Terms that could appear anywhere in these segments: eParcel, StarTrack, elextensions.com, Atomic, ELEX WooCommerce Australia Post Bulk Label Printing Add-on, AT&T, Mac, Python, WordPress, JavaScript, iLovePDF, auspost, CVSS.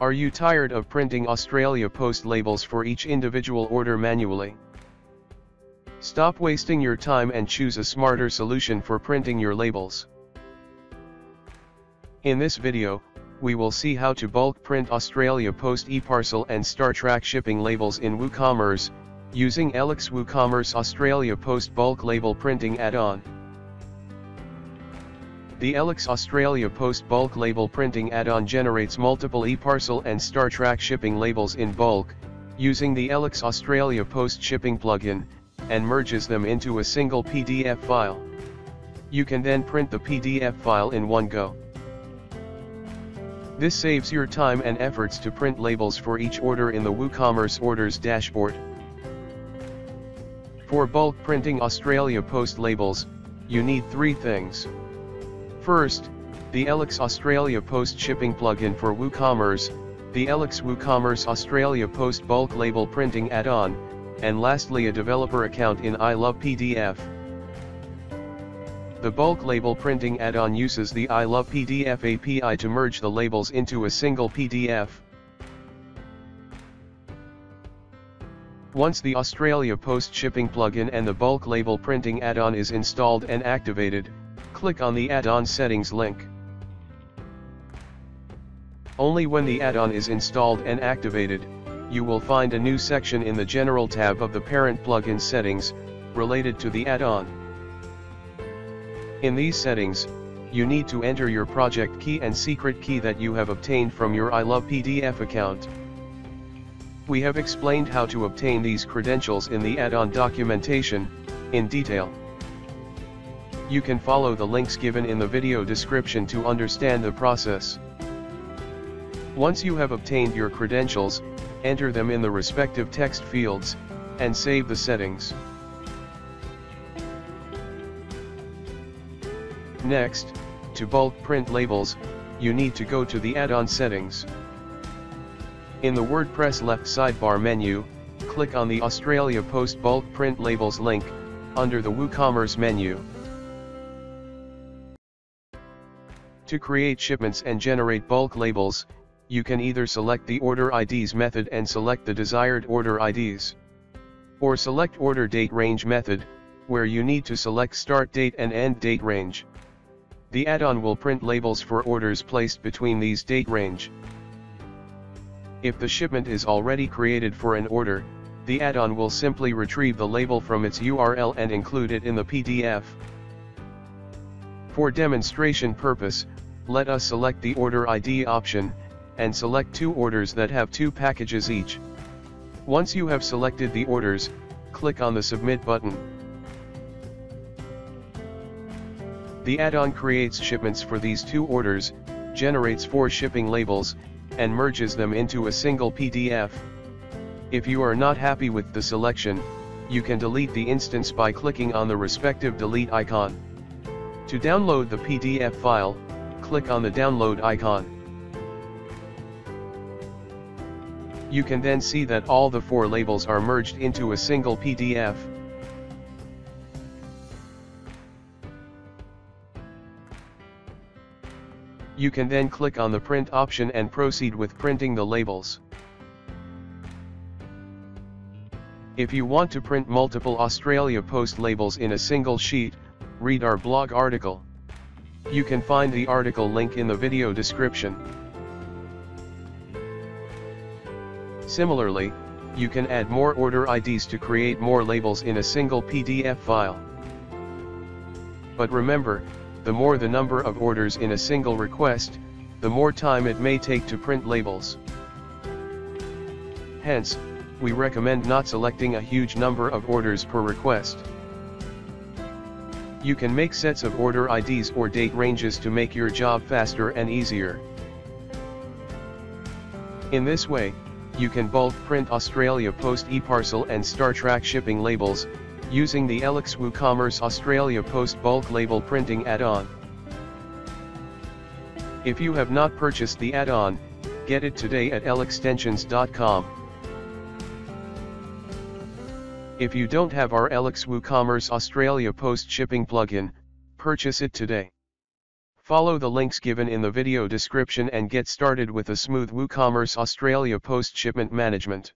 Are you tired of printing Australia Post labels for each individual order manually? Stop wasting your time and choose a smarter solution for printing your labels. In this video, we will see how to bulk print Australia Post eParcel and StarTrack shipping labels in WooCommerce, using ELEX WooCommerce Australia Post Bulk Label Printing Add-on. The ELEX Australia Post Bulk Label Printing Add-on generates multiple eParcel and StarTrack shipping labels in bulk, using the ELEX Australia Post shipping plugin, and merges them into a single PDF file. You can then print the PDF file in one go. This saves your time and efforts to print labels for each order in the WooCommerce Orders dashboard. For bulk printing Australia Post labels, you need three things. First, the ELEX Australia Post shipping plugin for WooCommerce, the ELEX WooCommerce Australia Post bulk label printing add-on, and lastly a developer account in iLovePDF. The bulk label printing add-on uses the iLovePDF API to merge the labels into a single PDF. Once the Australia Post shipping plugin and the bulk label printing add-on is installed and activated, click on the add-on settings link. Only when the add-on is installed and activated, you will find a new section in the General tab of the parent plugin settings, related to the add-on. In these settings, you need to enter your project key and secret key that you have obtained from your iLovePDF account. We have explained how to obtain these credentials in the add-on documentation, in detail. You can follow the links given in the video description to understand the process. Once you have obtained your credentials, enter them in the respective text fields, and save the settings. Next, to bulk print labels, you need to go to the add-on settings. In the WordPress left sidebar menu, click on the Australia Post Bulk Print Labels link, under the WooCommerce menu. To create shipments and generate bulk labels, you can either select the Order IDs method and select the desired order IDs. Or select Order Date Range method, where you need to select Start Date and End Date Range. The add-on will print labels for orders placed between these date range. If the shipment is already created for an order, the add-on will simply retrieve the label from its URL and include it in the PDF. For demonstration purpose, let us select the Order ID option, and select two orders that have two packages each. Once you have selected the orders, click on the Submit button. The add-on creates shipments for these two orders, generates four shipping labels, and merges them into a single PDF. If you are not happy with the selection, you can delete the instance by clicking on the respective delete icon. To download the PDF file, click on the download icon. You can then see that all the four labels are merged into a single PDF. You can then click on the print option and proceed with printing the labels. If you want to print multiple Australia Post labels in a single sheet, read our blog article. You can find the article link in the video description. Similarly, you can add more order IDs to create more labels in a single PDF file. But remember, the more the number of orders in a single request, the more time it may take to print labels. Hence, we recommend not selecting a huge number of orders per request. You can make sets of order IDs or date ranges to make your job faster and easier. In this way, you can bulk print Australia Post eParcel and StarTrack shipping labels, using the ELEX WooCommerce Australia Post Bulk Label Printing Add-on. If you have not purchased the add-on, get it today at elextensions.com. If you don't have our ELEX WooCommerce Australia Post shipping plugin, purchase it today. Follow the links given in the video description and get started with a smooth WooCommerce Australia Post shipment management.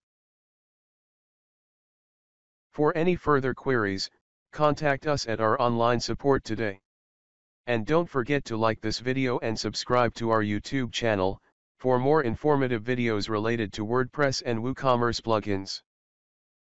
For any further queries, contact us at our online support today. And don't forget to like this video and subscribe to our YouTube channel, for more informative videos related to WordPress and WooCommerce plugins.